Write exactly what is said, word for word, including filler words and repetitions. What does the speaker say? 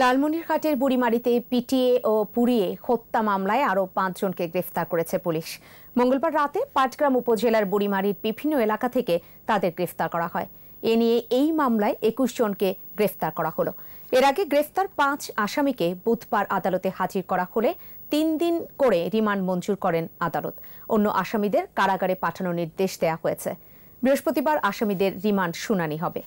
লালমনিরহাটের বুড়িমারীতে পিটিয়ে ও পুড়িয়ে হত্যা মামলায় আরও পাঁচজনকে গ্রেফতার করেছে পুলিশ। মঙ্গলবার রাতে পাটগ্রাম উপজেলার বুড়িমারীর বিভিন্ন এলাকা থেকে তাদের গ্রেফতার করা হয়। এ নিয়ে এই মামলায় একুশ জনকে গ্রেফতার করা হলো। এর আগে গ্রেফতার পাঁচ আসামিকে বুধবার আদালতে হাজির করা হলে তিন দিন করে রিমান্ড মঞ্জুর করেন আদালত। অন্য আসামিদের কারাগারে পাঠানোর নির্দেশ দেওয়া হয়েছে। বৃহস্পতিবার আসামিদের রিমান্ড শুনানি হবে।